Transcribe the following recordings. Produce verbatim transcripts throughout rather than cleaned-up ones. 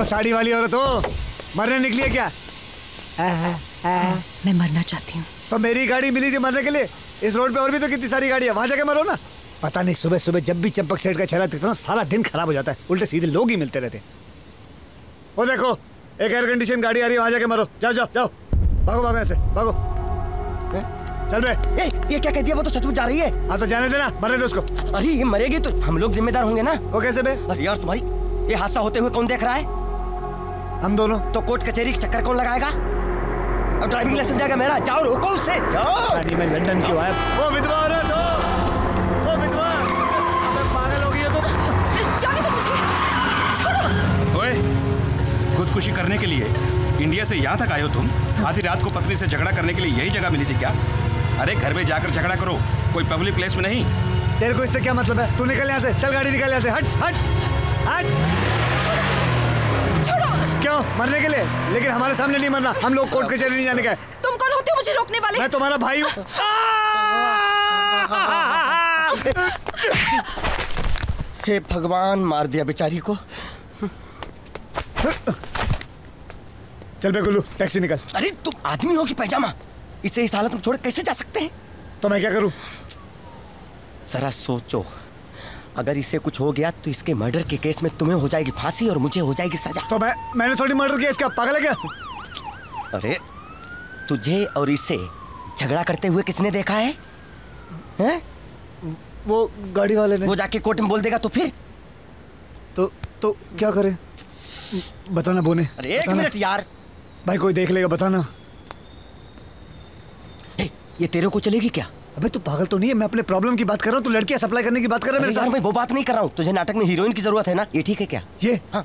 वो साड़ी वाली औरत हो, मरने निकली है क्या? आ, आ, आ, मैं मरना चाहती हूँ। तो मेरी गाड़ी मिली थी मरने के लिए। इस रोड पे और भी तो कितनी सारी गाड़ी है, वहाँ जाके मरो ना। पता नहीं सुबह सुबह जब भी चंपक सेठ का चेहरा दिखता ना सारा दिन खराब हो जाता है, उल्टे सीधे लोग ही मिलते रहते। वो देखो एक एयर कंडीशन गाड़ी आ रही है, वहाँ जाके मरो। जाओ जाओ जाओ, भागो भागो ऐसे भागो। चल बे, ए, ये क्या कह दिया? वो तो सचमुच जा रही है। हाँ तो जाने देना, मरने दो उसको। अरे ये मरेगी तो हम लोग जिम्मेदार होंगे ना। वो कैसे बे? अरे यार तुम्हारी ये हादसा होते हुए कौन देख रहा है? हम दोनों। तो कोर्ट कचहरी के चक्कर कौन लगाएगा? और ड्राइविंग लाइसेंस जाएगा मेरा। जाओ रोको उससे, जाओ। अरे मैं लंदन क्यों आया? वो विधवा औरत हो, वो विधवा पागल हो गई है। ओए, खुदकुशी करने के लिए इंडिया से यहाँ तक आए हो तुम? आधी रात को पत्नी से झगड़ा करने के लिए यही जगह मिली थी क्या? अरे घर में जाकर झगड़ा करो, कोई पब्लिक प्लेस में नहीं। तेरे को इससे क्या मतलब है? तू निकल यहाँ से, चल गाड़ी निकल यहाँ से। हट हट हट, छोड़ो। क्यों? मरने के लिए? लेकिन हमारे सामने नहीं मरना, हम लोग कोर्ट कचहरी नहीं जाने का। तुम कौन होते हो मुझे रोकने वाले? मैं तुम्हारा भाई हूँ। हे भगवान, मार दिया बेचारी को। चल बे गुल्लू, टैक्सी निकल। अरे तुम आदमी हो कि पैजामा? इसे इस हालत में छोड़ कैसे जा सकते हैं? तो मैं क्या करूं? जरा सोचो, अगर इसे कुछ हो गया तो इसके मर्डर के केस में तुम्हें हो जाएगी फांसी और मुझे हो जाएगी सजा। तो मैं मैंने थोड़ी मर्डर किया इसका, पागल है क्या? अरे तुझे और इसे झगड़ा करते हुए किसने देखा है? हैं? वो गाड़ी वाले ने। वो जाके कोर्ट में बोल देगा तो फिर तो तो क्या करे? बताना बोने। अरे एक मिनट यार भाई, कोई देख लेगा बताना। ये तेरे को चलेगी क्या? अबे तू पागल तो नहीं है? मैं अपने प्रॉब्लम की बात कर रहा हूँ, तू लड़कियाँ सप्लाई करने की बात कर रहा है मेरे साथ। मैं वो बात नहीं कर रहा हूँ। तुझे नाटक में हीरोइन की जरूरत है ना, ये ठीक है क्या? ये हाँ,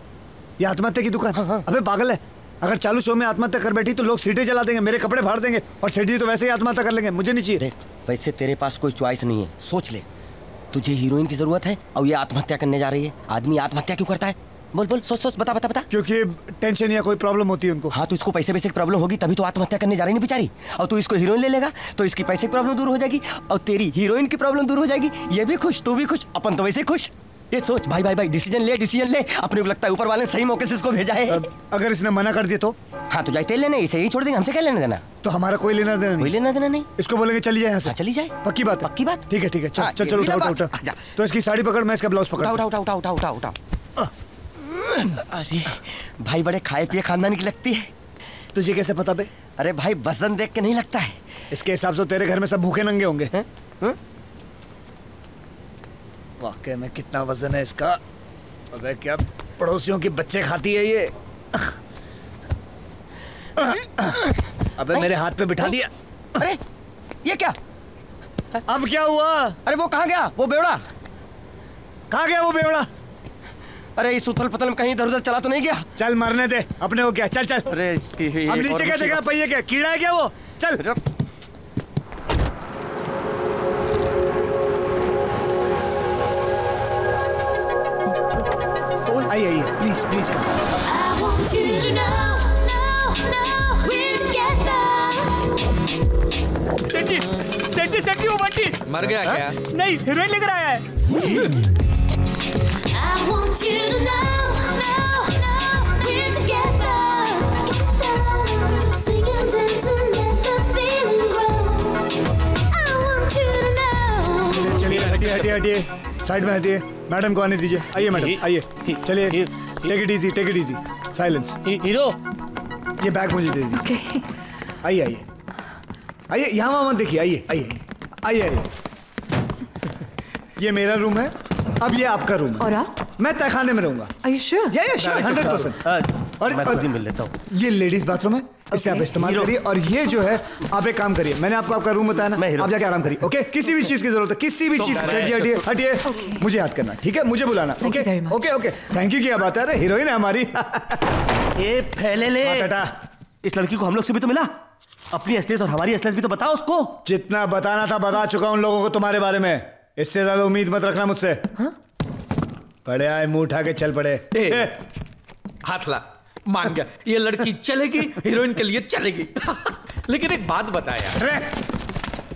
ये आत्महत्या की दुकान। हाँ, हाँ। अबे पागल है, अगर चालू शो में आत्महत्या कर बैठी तो लोग सीटें जला देंगे, मेरे कपड़े फाड़ देंगे, और सेठ जी तो वैसे ही आत्महत्या कर लेंगे। मुझे नहीं चाहिए। वैसे तेरे पास कोई चॉइस नहीं है, सोच ले। तुझे हीरोइन की जरूरत है और ये आत्महत्या करने जा रही है। आदमी आत्महत्या क्यों करता है? बोल बोल, सोच सोच, बता बता बता। क्योंकि टेंशन या कोई प्रॉब्लम होती है उनको। हाँ तो इसको पैसे पैसे की प्रॉब्लम होगी तभी तो आत्महत्या करने जा रही है बेचारी। और तू इसको हीरोइन ले लेगा तो इसकी पैसे की प्रॉब्लम दूर हो जाएगी और तेरी हीरोइन की प्रॉब्लम दूर हो जाएगी। ये भी खुश, तू भी खुश, अपन तो वैसे खुश। ये सोच भाई भाई भाई, डिसीजन ले डिसीजन ले। अपने को लगता है ऊपर वाले ने सही मौके से इसको भेजा है। अगर इसने मना कर दिया तो? हाँ तो जाते लेने, इसे ही छोड़ देंगे, हमसे क्या लेना देना? तो हमारा कोई लेना देना नहीं, लेना देना नहीं। इसको बोलेंगे चली जाए यहाँ से। चली जाए, पक्की बात? पक्की बात, ठीक है ठीक है। चल चल उठा उठा उठा, तो इसकी साड़ी पकड़, मैं इसका ब्लाउज पकड़। उठा उठा उठा उठा उठा। अरे भाई बड़े खाए पिए खानदान की लगती है। तुझे कैसे पता बे? अरे भाई वजन देख के नहीं लगता है। इसके हिसाब से तेरे घर में सब भूखे नंगे होंगे। वाकई में कितना वजन है इसका। अबे क्या पड़ोसियों के बच्चे खाती है ये। अबे मेरे हाथ पे बिठा दिया। अरे ये क्या? अब क्या हुआ? अरे वो कहाँ गया वो बेवड़ा? कहाँ गया वो बेवड़ा? अरे इस उथल पथल में कहीं इधर उधर चला तो नहीं गया? चल मरने दे, अपने हो गया, चल चल। अरे इसकी अब नीचे क्या देखा? पहिए क्या कीड़ा है क्या वो? चल। आइए आइए, प्लीज प्लीज कम। सेठ जी, सेठ जी, सेठ जी, वो बंटी मर गया क्या? नहीं, हीरोइन लेकर आया है। I want you to know, know, know, we're together, together. Sing and dance and let the feeling grow. I want you to know. चलिए हटिए हटिए हटिए, साइड में हटिए, मैडम को आने दीजिए। आइए मैडम, आइए, चलिए। Take it easy, take it easy, silence. Hero, ये बैग मुझे दे दीजिए। आइए आइए आइए, यहाँ वहाँ मत देखिए, आइए आइए आइए आइए। ये मेरा रूम है, अब ये आपका रूम है। और आप? मैं तहखाने में रहूंगा। Are you sure? Yeah, yeah, sure, hundred percent. और मैं खुद ही मिल लेता हूँ। ये लेडीज बाथरूम है, इसे आप इस्तेमाल करिए। और ये जो है, आप एक काम करिए, मैंने आपको आपका रूम बताया ना, आप जाके आराम करिए। ओके, किसी भी चीज की जरूरत है, किसी भी चीज। हटिए हटिए, मुझे याद करना, ठीक है? मुझे बुलाना, okay okay okay. Thank you. क्या बात है, अरे हीरोइन है हमारी। ये फैले ले, इस लड़की को हम लोग से भी तो मिला। अपनी असलियत और हमारी असलियत भी तो बताओ उसको। जितना बताना था बता चुका उन लोगों को तुम्हारे बारे में, इससे ज्यादा उम्मीद मत रखना मुझसे। पड़े आए मुंह उठा के चल पड़े। ए, ए, हाथ ला। मान गया ये लड़की चलेगी, हीरोइन के लिए चलेगी। लेकिन एक बात बताया,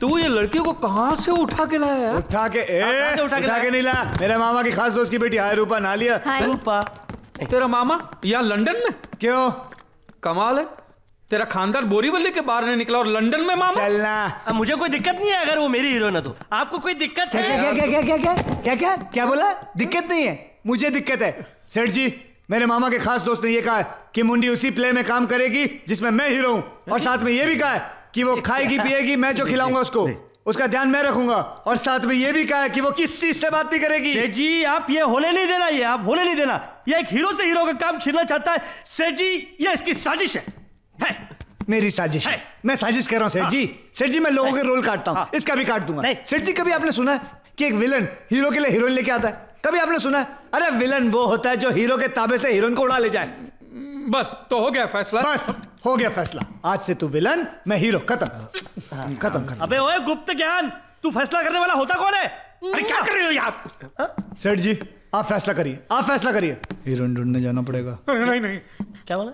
तू ये लड़की को कहाँ से उठा के लाया? उठा के ए, उठा के, उठा के, उठा के नहीं ला, मेरे मामा की खास दोस्त की बेटी। हाय रूपा, ना लिया रूपा। तेरा मामा यहाँ लंदन में? क्यों, कमाल है, तेरा खानदान बोरीवली के बाहर नहीं निकला और लंदन में मामा? चलना। अब मुझे कोई दिक्कत नहीं है अगर वो मेरी हीरो ना तो। आपको कोई दिक्कत है? क्या क्या क्या क्या क्या क्या क्या क्या बोला? दिक्कत नहीं है, मुझे दिक्कत है। सेठ जी, मेरे मामा के खास दोस्त ने ये कहा कि मुंडी उसी प्ले में काम करेगी जिसमें मैं हीरो हूँ, और साथ में ये भी कहा है कि वो खाएगी पिएगी, मैं जो खिलाऊंगा उसको उसका ध्यान मैं रखूंगा, और साथ में ये भी कहा है कि वो किस चीज से बात नहीं करेगी। सेठ जी, आप ये होने नहीं देना, ये आप होने नहीं देना। ये एक हीरो से हीरो का काम छीनना चाहता है सेठ जी, ये इसकी साजिश है। है मेरी साजिश है, मैं साजिश कर रहा हूँ सेठ जी। सेठ जी, मैं लोगों के रोल काटता हूँ, इसका भी काट दूंगा। सेठ जी, कभी आपने सुना है कि एक विलन हीरो के लिए हीरोइन लेके आता है? कभी आपने सुना है? अरे विलन वो होता है जो हीरो के ताबे से हीरोइन को उड़ा ले जाए। बस तो हो गया फैसला, बस हो गया फैसला। आज से तू विलन, मैं हीरो, खत्म खत्म। अबे ओए गुप्त ज्ञान, तू फैसला करने वाला होता कौन है? अरे क्या कर रहे हो यार? सेठ जी, आप फैसला करिए, आप फैसला करिए। हीरोइन ढूंढने जाना पड़ेगा। नहीं नहीं, क्या बोला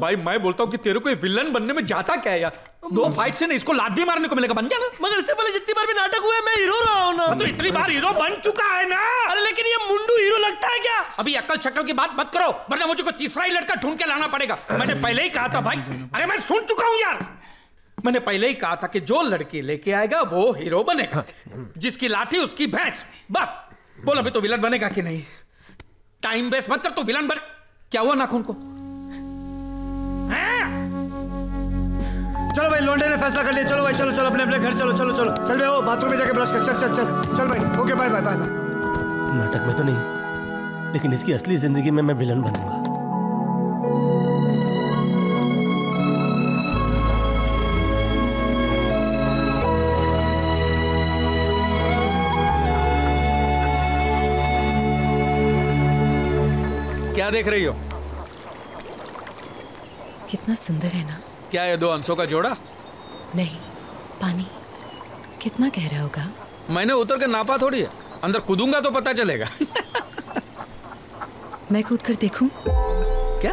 भाई? मैं बोलता हूँ कि तेरे को विलन बनने में जाता क्या है यार? दो फाइट से नहीं, इसको लाठी मारने को मिलेगा, बन जाना। मगर इससे पहले जितनी बार भी नाटक हुआ है मैं हीरो रहा हूँ ना। तो इतनी बार हीरो बन चुका है ना। अरे लेकिन ये मुंडू हीरो लगता है क्या? अभी अक्ल शक्ल की बात मत करो, वरना मुझे कोई तीसरा ही लड़का ढूंढ के लाना पड़ेगा। मैंने पहले ही कहा था भाई, अरे मैं सुन चुका हूँ यार, मैंने पहले ही कहा था कि जो लड़की लेके आएगा वो हीरो बनेगा, जिसकी लाठी उसकी भैंस। बस बोल, अभी तो विलन बनेगा कि नहीं? टाइम वेस्ट मत कर, तो विलन बन। क्या हुआ नाखून को? चलो भाई, लोंडे ने फैसला कर लिया। चलो भाई, चलो चलो अपने अपने घर चलो चलो चलो चल भाई, वो बाथरूम में जाके ब्रश कर। चल चल चल चल भाई, okay bye bye bye bye. नाटक में तो नहीं, लेकिन इसकी असली जिंदगी में मैं विलन बनूंगा। क्या देख रही हो? कितना सुंदर है ना। क्या ये दो अंशों का जोड़ा? नहीं, पानी कितना गहरा होगा? मैंने उतर के नापा थोड़ी है, अंदर कूदूंगा तो पता चलेगा। मैं कूद कर देखूं? क्या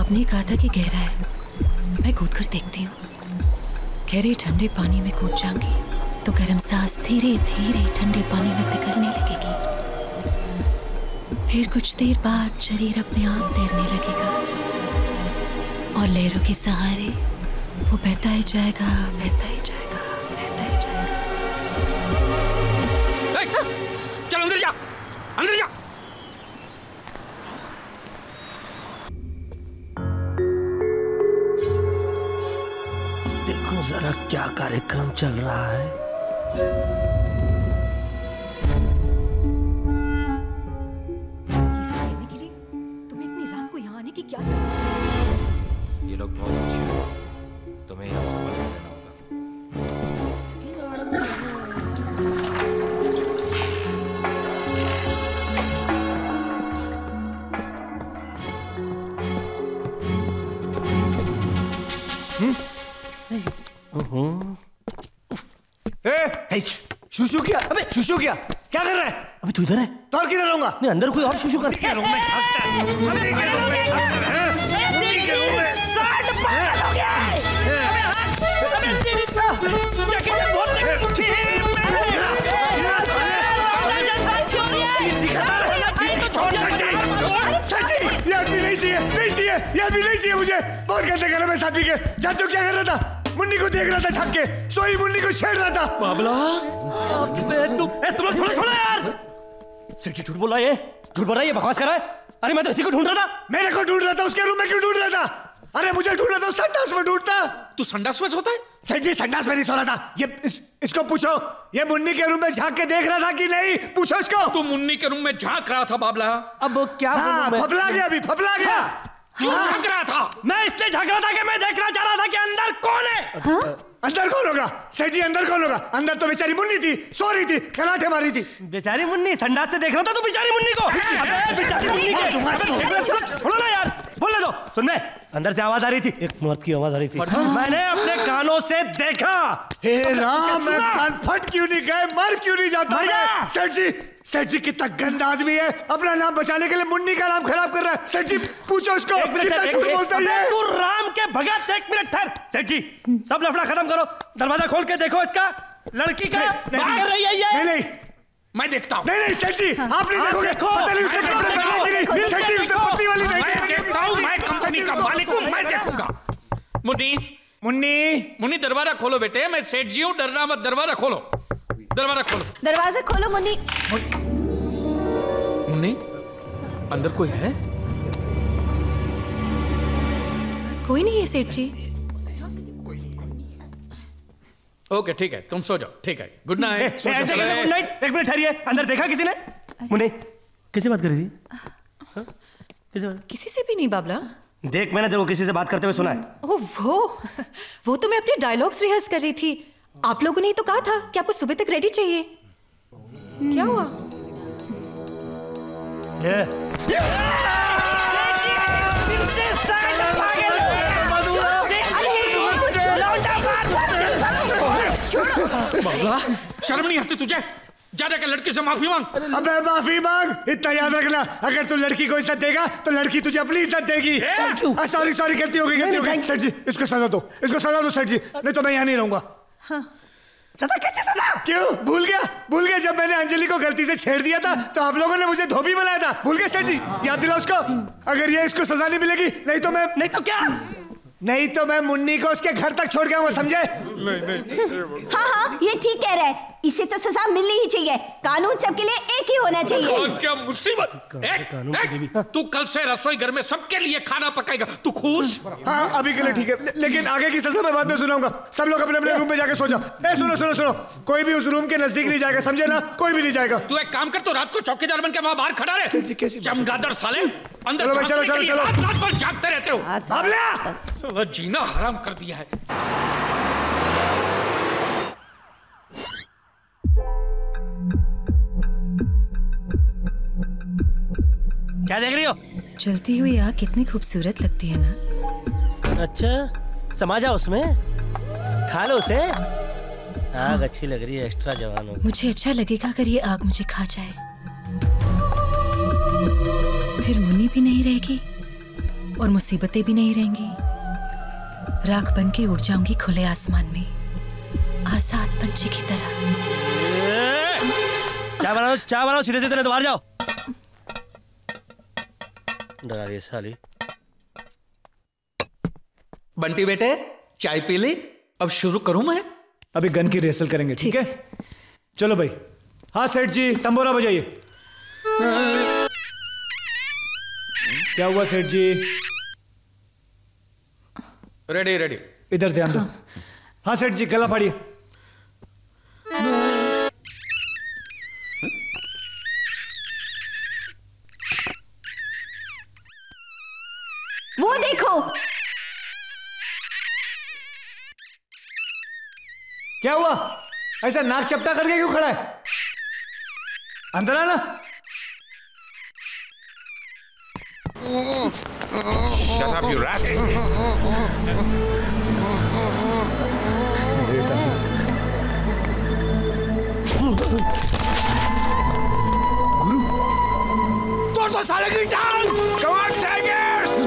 आपने कहा था कि गहरा है? मैं कूद कर देखती हूँ। गहरे ठंडे पानी में कूद जाऊंगी तो गर्म सांस धीरे धीरे ठंडे पानी में पिघलने लगेगी, फिर कुछ देर बाद शरीर अपने आप तैरने लगेगा और लहरों के सहारे वो बहता ही जाएगा, बहता ही जाएगा, बहता ही जाएगा। ए, चल अंदर जा, अंदर जा। देखो जरा क्या कार्यक्रम चल रहा है। शुशु किया? अबे शुशु किया? क्या कर रहा है? अबे तू इधर है तो और किधर रहूंगा? नहीं, अंदर कोई और शुशु कर। क्या रूम में छापता है? अबे क्या रूम में छापता है? मुंडी के रूम में साठ पागल हो गया है। अबे हाथ, अबे तेरी तो जगह से बहुत निकली है। मैंने जान छोड़ी है। दिखता है तो छोड़ सच्ची, सच्ची याद भी नहीं चाहिए, नहीं चाहिए, याद भी नहीं चाहिए मुझे। बहुत गंदे घर में साथी के जानते हो क्या कर रहा था? मुन्नी को देख रहा था छाप के, सोई मुन्नी को छेड़ रहा था। बाबला, अबे तू थोड़ा थोड़ा यार। सेठी झूठ बोल रहा है, झूठ बोल रहा है, ये बकवास कर रहा है। अरे मैं तो इसी को ढूंढ रहा था। मेरे को ढूंढ रहा था? उसके रूम में क्यों ढूंढ रहा था? अरे मुझे ढूंढ रहा था, संडास में ढूंढता। तू संडास में सोता है? सेठ जी, संडास में नहीं सो रहा था। ये इस, इसको पूछो, ये मुन्नी के रूम में झांक के देख रहा था कि नहीं, पूछो इसको। तू मुन्नी के रूम में झांक रहा था बाबला? अब क्या फफला गया, अभी फफला गया। क्यों झांक रहा था? मैं इसलिए झांक रहा था कि मैं देखना चाह रहा था कि अंदर कौन है। हाँ? अंदर कौन होगा सेठ जी, अंदर कौन होगा? अंदर तो बेचारी मुन्नी थी, सो रही थी, खलाटे मारी थी। बेचारी मुन्नी संडास से देख रहा था तू बेचारी मुन्नी को। बेचारी मुन्नी को छोड़ो ना यार, बोलने दो। सुन, अंदर से आवाज आ रही थी, एक मर्द की आवाज आ रही थी। हाँ? मैंने अपने कानों से देखा। हे राम, मैं कान फट क्यों नहीं गए, मर क्यों नहीं जाता? सेठ जी, सेठ जी कितना गंदा आदमी है, अपना नाम बचाने के लिए मुन्नी का नाम खराब कर रहा है। सेठ जी पूछो इसको, कितना झूठ बोलता है। तू राम के भगत, एक मिनट ठहर। सेठ जी, सब लफड़ा खत्म करो, दरवाजा खोल के देखो इसका। लड़की का नहीं, नहीं मैं देखता हूँ। नहीं नहीं सेठ जी, आप नहीं देखोगे। पता नहीं उसने कपड़े पहने कि नहीं। सेठ जी उसने पत्नी वाली नहीं। मैं देखता हूँ, मैं कंपनी का मालिक हूँ, मैं देखूँगा। मुन्नी मुन्नी मुन्नी दरवाजा खोलो बेटे, मैं सेठ जी हूँ, डरना मत। दरवाजा खोलो, दरवाजा खोलो, दरवाजा खोलो। मुन्नी मुन्नी अंदर कोई है? कोई नहीं है सेठ जी। ओके ठीक है, तुम सो जाओ। ठीक है, गुड नाइट। ऐसे कैसे गुड नाइट? एक मिनट ठहरिए, अंदर देखा किसी ने? मुन्ने किससे बात करी थी? किसी किसी से भी नहीं बाबला। देख मैंने देखो किसी से बात करते हुए सुना है। ओ वो वो तो मैं अपने डायलॉग्स रिहर्स कर रही थी। आप लोगों ने ही तो कहा था कि आपको सुबह तक रेडी चाहिए। क्या हुआ? बाबला शर्म नहीं आती तुझे? जा जाकर लड़की से माफी मांग। अबे माफी मांग, इतना याद रखना, अगर तू लड़की को इज्जत देगा तो लड़की तुझे अपनी इज्जत देगी। सॉरी सॉरी, गलती हो गई, गलती हो गई। सेठ जी इसको सजा दो, इसको सजा दो सेठ जी, नहीं तो मैं यहाँ नहीं रहूंगा। हाँ। सजा कैसे? सजा क्यों? भूल गया, भूल गया जब मैंने अंजलि को गलती से छेड़ दिया था तो आप लोगों ने मुझे धोबी बनाया था। भूल गया सेठ जी, याद दिला उसको। अगर ये इसको सजा नहीं मिलेगी नहीं तो मैं नहीं तो क्या नहीं तो मैं मुन्नी को उसके घर तक छोड़ के आऊंगा, समझे? नहीं नहीं। हाँ हाँ ये ठीक कह रहा है, इसे तो सजा मिलनी ही चाहिए। कानून सबके लिए एक ही होना चाहिए। और क्या मुसीबत! एक तू कल से रसोई घर में सबके लिए खाना पकाएगा। तू खुश? हाँ अभी के लिए ठीक है, लेकिन आगे की सजा मैं बाद में सुनाऊंगा। सब लोग अपने अपने रूम में जाके सो जाओ। सुनो सुनो सुनो, कोई भी उस रूम के नजदीक नहीं जाएगा, समझे ना? कोई भी नहीं जाएगा। तू एक काम कर, तू रात को चौकीदार बनकर वहाँ बाहर खड़ा रहे। चमगादड़ साले, अंदर जागते रहते हो, जीना हराम कर दिया है। क्या देख रही हो? चलती हुई आग कितनी खूबसूरत लगती है ना। अच्छा समा जाओ उसमें, खा लो उसे। आग अच्छी लग रही है, एक्स्ट्रा जवान हो। मुझे अच्छा लगेगा अगर ये आग मुझे खा जाए, फिर मुन्नी भी नहीं रहेगी और मुसीबतें भी नहीं रहेंगी। राख बन के उड़ जाऊंगी खुले आसमान में, आजाद पंछी की तरह। चाय बनाओ, चाय बनाओ, सीधे सीधे बाहर जाओ। डरा रही है साली। बंटी बेटे चाय पी ली, अब शुरू करूं मैं? अभी गन की रिहर्सल करेंगे, ठीक है? चलो भाई। हाँ सेठ जी तंबोरा बजाइए। क्या हुआ सेठ जी? रेडी रेडी, इधर ध्यान दो। हाँ सेठ जी गला फाड़िए। क्या हुआ? ऐसा नाक चपटा करके क्यों खड़ा है? अंदर आना। Shut up, you rat! गुरु तोड़ दो साले की टांग! Come on, tigers!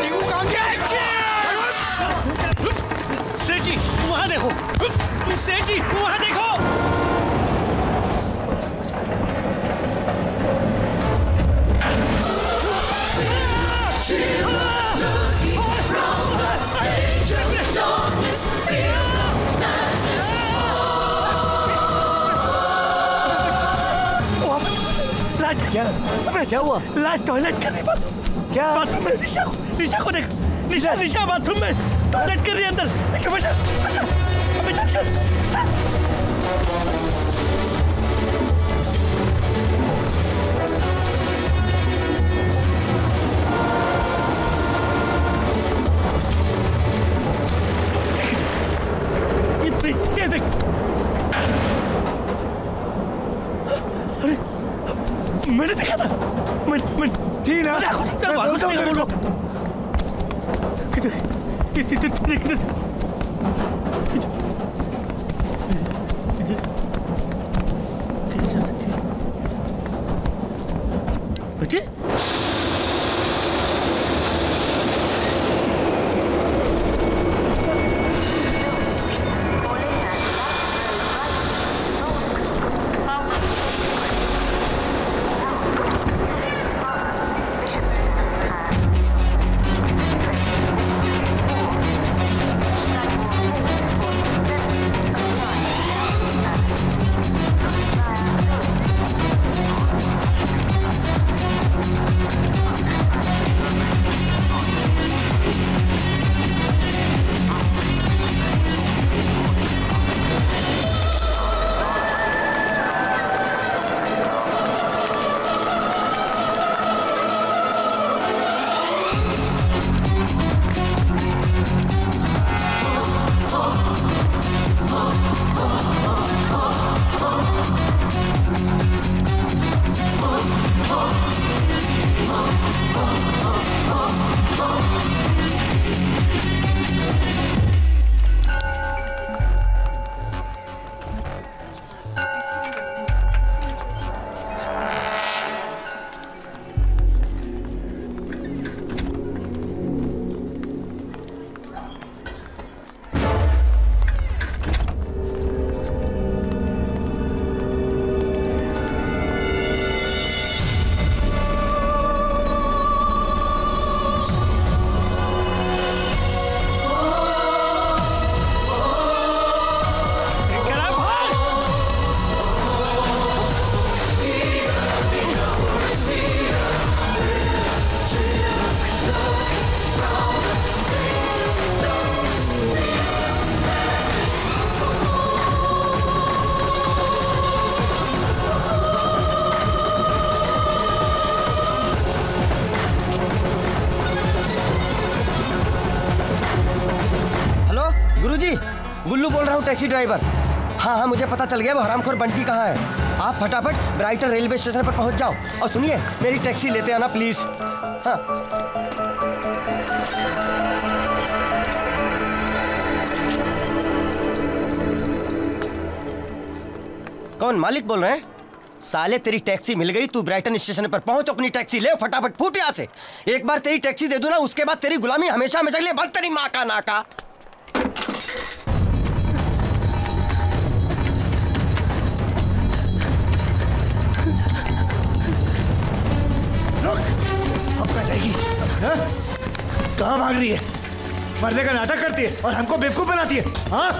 टीकू कहाँ गया? सेठ जी वहाँ देखो, सेठ जी वहां देखो। क्या अबे क्या हुआ? लास्ट टॉयलेट कर रही बाथरूम। क्या बाथरूम में? निशा को, निशा को देख, निशा निशा बाथरूम में टॉयलेट कर रही है अंदर। देख, अरे मैंने देखा था। मैं मैं ठीक ना बोलो किधर? गुल्लू बोल रहा हूँ टैक्सी ड्राइवर। हाँ हाँ मुझे पता चल गया वो हरामखोर बंटी कहाँ है। आप फटाफट ब्राइटन रेलवे स्टेशन पर पहुँच जाओ और सुनिए मेरी टैक्सी लेते आना प्लीज। हाँ कौन मालिक बोल रहे हैं? साले तेरी टैक्सी मिल गई, तू ब्राइटन स्टेशन पर पहुंच, अपनी टैक्सी ले फटाफट, फूट यहाँ से। एक बार तेरी टैक्सी दे दूं ना, उसके बाद तेरी गुलामी हमेशा हमेशा के लिए बंद। तेरी माँ का नाका। रुक, अब कहाँ जाएगी? कहाँ भाग रही है? मरने का नाटक करती है और हमको बेवकूफ बनाती है। हाँ,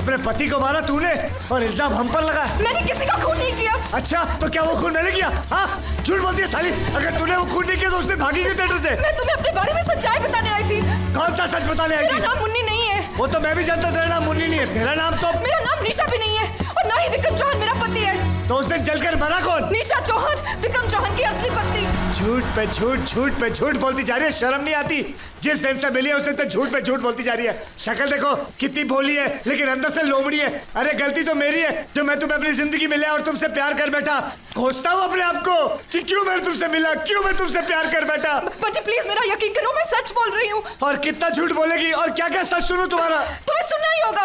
अपने पति को मारा तूने और इल्जाम हम पर लगाया। मैंने किसी का खून नहीं किया। अच्छा तो क्या वो खून मैंने किया? हाँ, झूठ बोलती है साली। अगर तूने वो खून नहीं किया तो उसने भागी क्यों तेरे से? मैं तुम्हें अपने बारे में सच्चाई बताने आई थी। कौन सा सच बताने आई थी? मेरा नाम मुन्नी नहीं है। वो तो मैं भी जानता हूँ तेरा नाम मुन्नी नहीं है। तेरा नाम तो? मेरा नाम निशा भी नहीं है और ना ही विक्रम चौहान मेरा पति है। तो उसने जलकर मरा कौन? निशा चौहान, विक्रम चौहान की असली पत्नी। झूठ पे झूठ, झूठ पे झूठ बोलती जा रही है, शर्म नहीं आती। जिस दिन से मिली है उसने तो झूठ पे झूठ बोलती जा रही है। शक्ल देखो कितनी भोली है लेकिन अंदर से लोमड़ी है। अरे गलती तो मेरी है जो मैं तुम्हें अपनी जिंदगी में मिला और तुमसे प्यार कर बैठा। खोजता हूँ अपने आप को कि क्यों मैं तुमसे मिला, क्यों मैं तुमसे प्यार कर बैठा। बच्चे प्लीज मेरा यकीन करो, मैं सच बोल रही हूँ। और कितना झूठ बोलेगी और क्या क्या सच सुनो तुम्हारा। तुम्हें सुनना ही होगा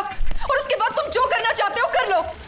और उसके बाद तुम जो करना चाहते हो कर लो।